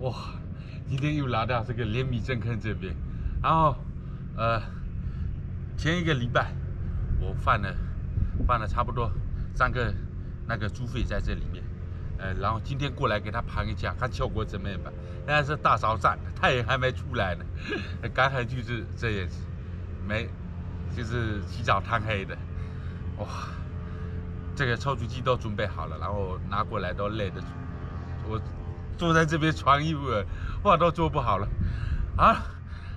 哇，今天又拿到这个莲米镇坑这边，然后前一个礼拜我放了差不多3个那个猪肺在这里面，然后今天过来给它盘一下，看效果怎么样吧。但是大潮涨，太阳还没出来呢，赶海就是这样子，就是起早贪黑的，哇！ 这个抽猪机都准备好了，然后拿过来都累的，我坐在这边穿衣服，话都做不好了。啊，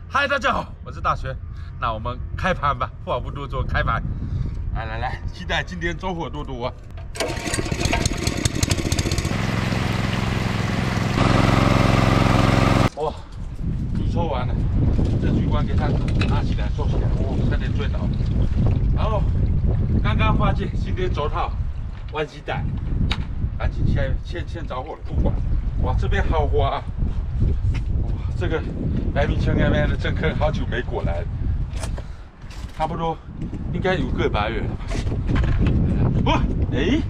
嗨，大家好，我是大学，那我们开盘吧，话不多说，开盘。来来来，期待今天收获多多啊！哇，猪抽完了，这猪冠给它拿起来收起来，我差点醉倒。然后。 刚刚发现今天手套忘记带，赶紧先找我不管。哇，这边好滑啊！哇，这个白米村那边的镇坑好久没过来了，差不多应该有个把月了吧。哇，哎，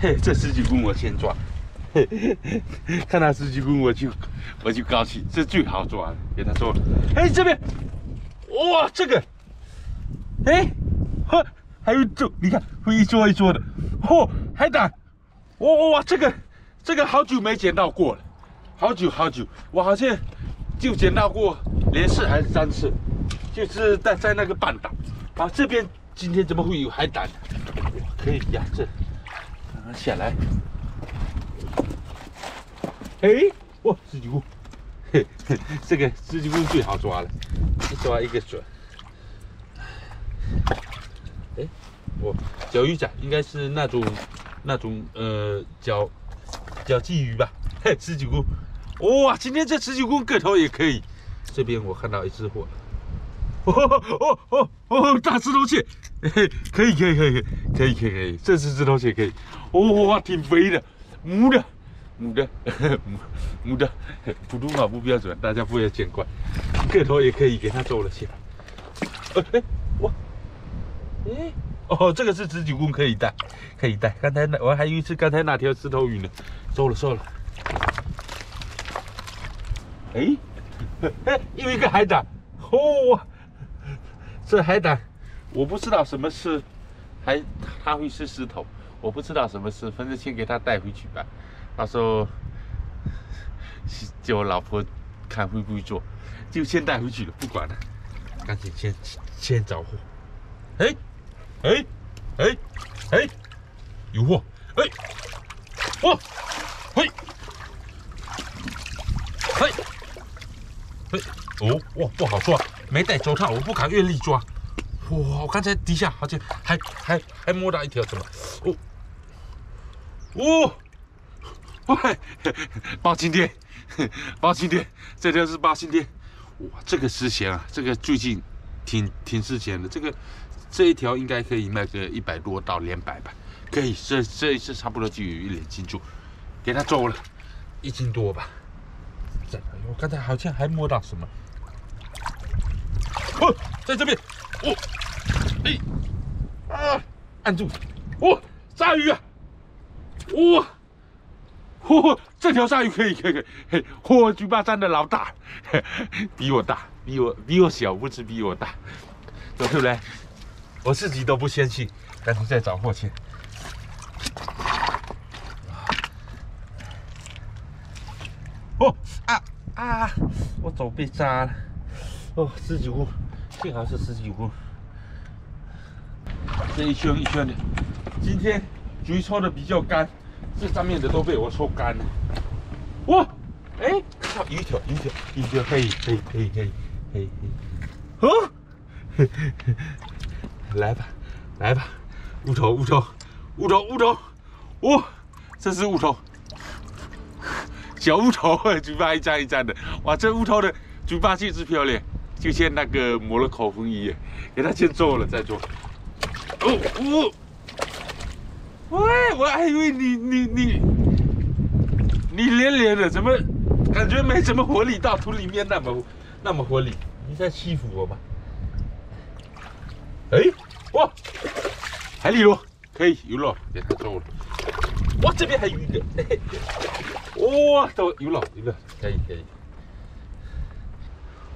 嘿，这十几公我先抓，嘿嘿看到十几公我就高兴，这最好抓了。给他说，哎，这边，哇，这个，哎，呵。 还有这，你看会一撮一撮的，嚯、哦，海胆，哇、哦、哇、哦，这个好久没捡到过了，好久，我好像就捡到过2次还是3次，就是在那个半岛。啊，这边今天怎么会有海胆？可以呀，这让它下来。哎，哇，十几公，嘿嘿，这个十几公最好抓了，一抓一个准。 哎，我小鱼仔应该是那种小鲫鱼吧？嘿，19公，哇，今天这19公个头也可以。这边我看到一只货，哦，大石头蟹，嘿，可以，这只石头蟹可以，哇，挺肥的，母的，普通话不标准，大家不要见怪，个头也可以给它收了起来。哎，哇。 哎，哦，这个是19公可以带，刚才那我还以为是刚才那条石头鱼呢，收了。哎，又一个海胆，哦，这海胆我不知道什么是，它会是石头，我不知道什么是，反正先给它带回去吧，到时候叫我老婆看会不会做，就先带回去了，不管了，赶紧先找货，哎。 哎，有货！哎，哇，嘿，哦，哇，不好抓，没戴手套，我不敢越力抓。哇，我刚才底下好像还摸到一条什么？喂，包青天，这条是包青天。哇，这个值钱啊，这个最近挺值钱的，这个。 这一条应该可以卖个100多到200吧，可以，这一次差不多就有1斤重，给它走了，1斤多吧。我刚才好像还摸到什么，哦，在这边，哦，哎，啊，按住，哦，鲨鱼啊，哇，嚯，这条鲨鱼可以，嘿，嚯，983的老大，比我小，不是比我大，走出来。 我自己都不相信，赶紧再找货去。哦啊！我手被扎了。哦，19公，幸好是19公。这一圈一圈的，今天鱼抽的比较干，这上面的都被我抽干了。哇！哎，看到鱼条，可以。哦。来吧，乌头，哇，这是乌头，小乌头，嘴巴一张一张的，哇，这乌头的嘴巴确实漂亮，就像那个抹了口红一样，给它先做了再做。喂，我还以为你连连的，怎么感觉没什么活力，到土里面那么活力？你在欺负我吧？ 哎，哇，海蛎螺可以，有肉给它收了。哇，这边还有一个，哇，都有了，有了，可以可以。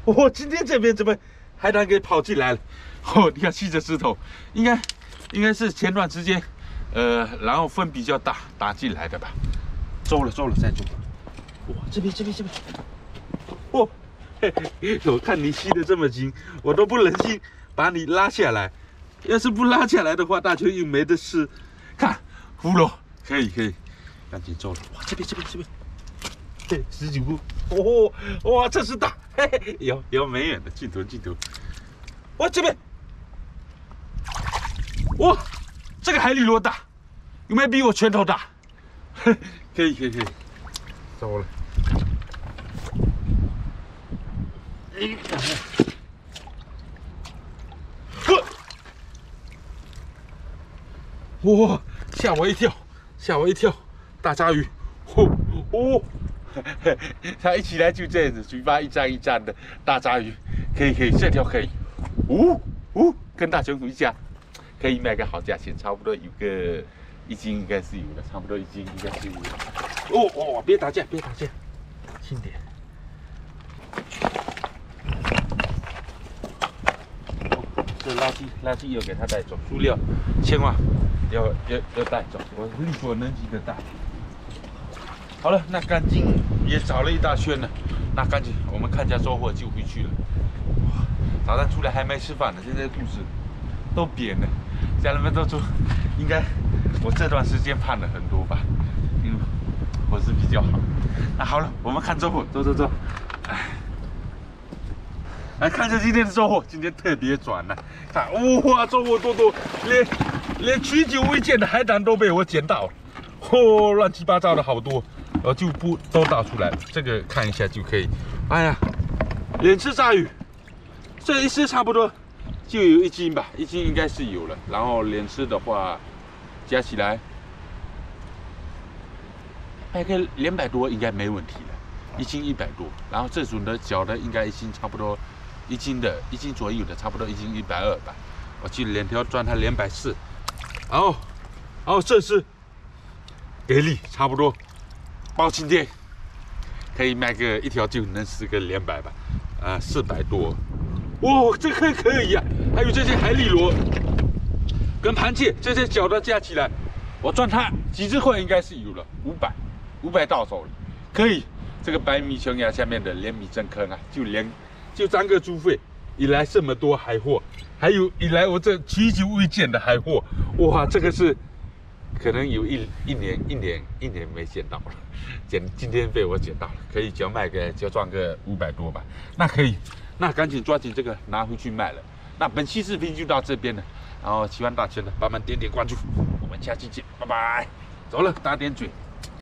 哇，今天这边怎么海胆给跑进来了？哦，你看吸着石头，应该是前段时间，然后风比较大打进来的吧。收了收了，再收。哇，这边，哇，嘿嘿，我看你吸的这么紧，我都不忍心把你拉下来。 要是不拉下来的话，大球又没得吃。看，葫芦可以可以，赶紧走了。哇，这边，对，19个，哦，哇，这是大，嘿嘿，有没远的，镜头。哇，这边，哇，这个海里螺大，有没有比我拳头大？嘿，可以，走了。哇！吓我一跳！大鲨鱼，哦，它一起来就这样子，嘴巴一张一张的。大鲨鱼，可以，这条可以。哦，跟大熊一家，可以卖个好价钱，差不多有个1斤应该是有的，差不多1斤应该是有的。哦，别打架，轻点。哦、这垃圾要给它带走，塑料千万。 要带走，我力所能及的带。好了，那赶紧也找了一大圈了，那赶紧我们看一下收获就回去了。哇，早上出来还没吃饭呢，现在肚子都扁了。家人们都说，应该我这段时间胖了很多吧，因为伙食比较好。那好了，我们看收获，走。来看一下今天的收获，今天特别转了，看哇，收获多，连许久未见的海胆都被我捡到了，嚯，乱七八糟的好多，就不都倒出来了。这个看一下就可以。哎呀，两次鲨鱼，这一次差不多就有1斤吧，1斤应该是有了。然后两次的话，加起来大概200多，应该没问题了，1斤100多。然后这种的小的应该1斤差不多，1斤左右的差不多1斤120吧。我去两条赚它240。 然后这次给力，差不多包青天可以卖个一条就能吃个200吧，啊，400多，哇，这可以啊！还有这些海蛎螺跟螃蟹这些小的加起来，我赚它几只会应该是有了500到手了，可以。这个白米琼崖下面的连米真坑啊，就当个猪肺，引来这么多海货。 还有以来我这许久未见的海货，哇，这个是可能有一年没捡到了，今天被我捡到了，可以就赚个500多吧，那可以，那赶紧抓紧这个拿回去卖了。那本期视频就到这边了，然后喜欢大家的帮忙点点关注，我们下期见，拜拜。走了，打点嘴。